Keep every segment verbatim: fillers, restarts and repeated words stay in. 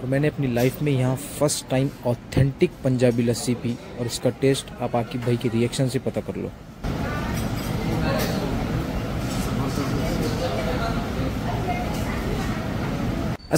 और मैंने अपनी लाइफ में यहाँ first time authentic Punjabi lassi पी और इसका टेस्ट आप आकिब भाई के रिएक्शन से पता कर लो।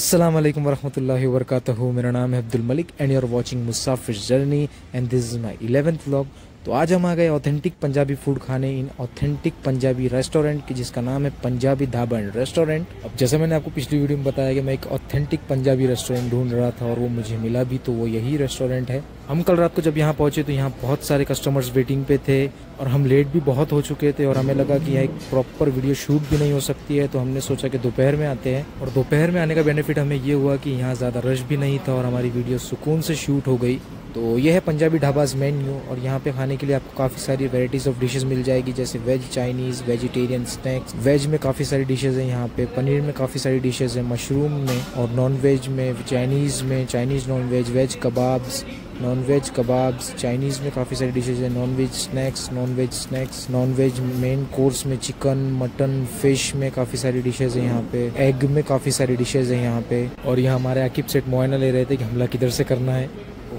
अस्सलाम वालेकुम वरहमतुल्लाहि वबरकातुहू। मेरा नाम है Abdul Malik and you are watching Musafir journey and this is my eleventh vlog. तो आज हम आ गए ऑथेंटिक पंजाबी फूड खाने इन ऑथेंटिक पंजाबी रेस्टोरेंट की, जिसका नाम है पंजाबी ढाबा एंड रेस्टोरेंट। अब जैसा मैंने आपको पिछली वीडियो में बताया कि मैं एक ऑथेंटिक पंजाबी रेस्टोरेंट ढूंढ रहा था और वो मुझे मिला भी, तो वो यही रेस्टोरेंट है। हम कल रात को जब यहाँ पहुँचे तो यहाँ बहुत सारे कस्टमर्स वेटिंग पे थे और हम लेट भी बहुत हो चुके थे और हमें लगा कि यहाँ एक प्रॉपर वीडियो शूट भी नहीं हो सकती है, तो हमने सोचा कि दोपहर में आते हैं। और दोपहर में आने का बेनिफिट हमें ये हुआ कि यहाँ ज़्यादा रश भी नहीं था और हमारी वीडियो सुकून से शूट हो गई। तो ये है पंजाबी ढाबाज़ मेन्यू और यहाँ पे खाने के लिए आपको काफ़ी सारी वैराइटीज़ ऑफ डिशेस मिल जाएगी, जैसे veg Chinese, vegetarian snacks. Veg में काफ़ी सारी डिशेस हैं यहाँ पे, पनीर में काफ़ी सारी डिशेस हैं, मशरूम में, और नॉन वेज में चाइनीज़ में Chinese non veg, veg kebabs, non veg kebabs. Chinese में काफ़ी सारी डिशेस हैं, non veg snacks, non veg snacks, non veg main course में चिकन, मटन, फिश में काफ़ी सारी डिशेस हैं यहाँ पे, एग में काफ़ी सारी डिशेस हैं यहाँ पे। और यहाँ हमारे आकिब सेट मुआयना ले रहे थे कि हमला किधर से करना है।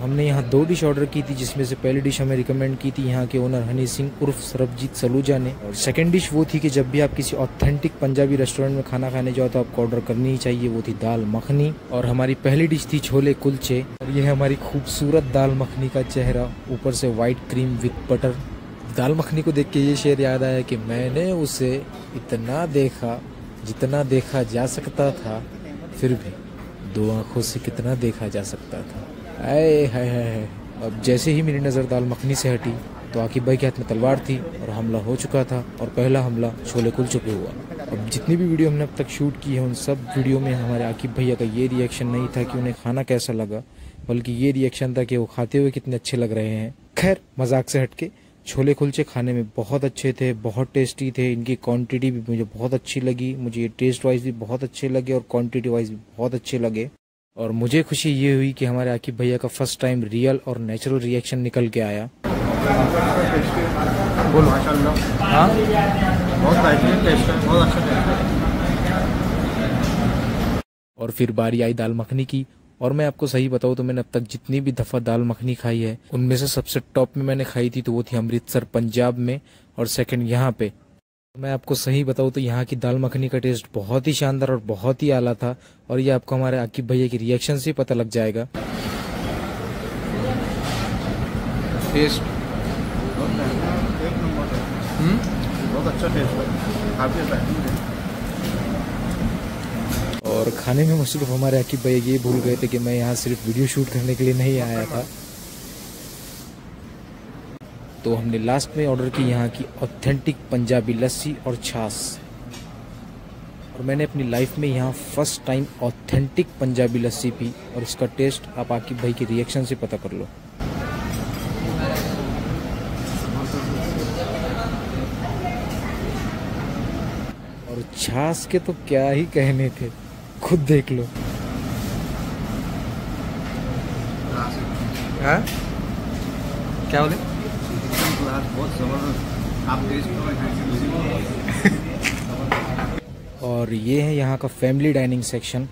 हमने यहाँ दो डिश ऑर्डर की थी, जिसमें से पहली डिश हमें रिकमेंड की थी यहाँ के ओनर हनी सिंह उर्फ सरबजीत सलूजा ने, और सेकंड डिश वो थी कि जब भी आप किसी ऑथेंटिक पंजाबी रेस्टोरेंट में खाना खाने जाओ तो आपको ऑर्डर करनी ही चाहिए, वो थी दाल मखनी। और हमारी पहली डिश थी छोले कुलचे, और यह है हमारी खूबसूरत दाल मखनी का चेहरा, ऊपर से वाइट क्रीम विथ बटर। दाल मखनी को देख के ये शेर याद आया कि मैंने उसे इतना देखा जितना देखा जा सकता था, फिर भी दो आँखों से कितना देखा जा सकता था। आए हाय हाय। अब जैसे ही मेरी नज़र दाल मखनी से हटी तो आकिब भाई के हाथ में तलवार थी और हमला हो चुका था, और पहला हमला छोले कुलचे पे हुआ। अब जितनी भी वीडियो हमने अब तक शूट की है उन सब वीडियो में हमारे आकिब भैया का ये रिएक्शन नहीं था कि उन्हें खाना कैसा लगा, बल्कि ये रिएक्शन था कि वो खाते हुए कितने अच्छे लग रहे हैं। खैर मजाक से हट के छोले कुलचे खाने में बहुत अच्छे थे, बहुत टेस्टी थे। इनकी क्वांटिटी भी मुझे बहुत अच्छी लगी, मुझे टेस्ट वाइज भी बहुत अच्छे लगे और क्वांटिटी वाइज भी बहुत अच्छे लगे। और मुझे खुशी ये हुई कि हमारे आकिब भैया का फर्स्ट टाइम रियल और नेचुरल रिएक्शन निकल के आया। बोल माशाल्लाह। हाँ बहुत बेहतरीन टेस्ट है, बहुत अच्छा टेस्ट है। और फिर बारी आई दाल मखनी की, और मैं आपको सही बताऊँ तो मैंने अब तक जितनी भी दफ़ा दाल मखनी खाई है उनमें से सबसे टॉप में मैंने खाई थी, तो वो थी अमृतसर पंजाब में, और सेकेंड यहाँ पे। मैं आपको सही बताऊँ तो यहाँ की दाल मखनी का टेस्ट बहुत ही शानदार और बहुत ही आला था, और ये आपको हमारे आकिब भैया के रिएक्शन से पता लग जाएगा। टेस्ट बहुत अच्छा टेस्ट। और खाने में मसरूफ हमारे आकिब भैया ये भूल गए थे कि मैं यहाँ सिर्फ वीडियो शूट करने के लिए नहीं आया था। तो हमने लास्ट में ऑर्डर की यहाँ की ऑथेंटिक पंजाबी लस्सी और छाछ, और मैंने अपनी लाइफ में यहाँ first time authentic Punjabi lassi पी और इसका टेस्ट आप आकिब भाई के रिएक्शन से पता कर लो। और छाछ के तो क्या ही कहने थे, खुद देख लो। हाँ क्या बोले? और ये है यहाँ का फैमिली डाइनिंग सेक्शन।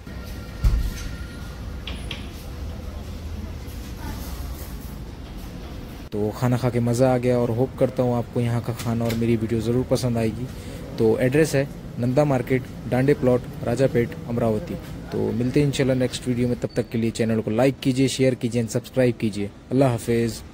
तो खाना खा के मज़ा आ गया और होप करता हूँ आपको यहाँ का खाना और मेरी वीडियो ज़रूर पसंद आएगी। तो एड्रेस है नंदा मार्केट, डांडे प्लॉट, राजापेट, अमरावती। तो मिलते हैं इंशाल्लाह नेक्स्ट वीडियो में, तब तक के लिए चैनल को लाइक कीजिए, शेयर कीजिए एंड सब्सक्राइब कीजिए। अल्लाह हाफिज़।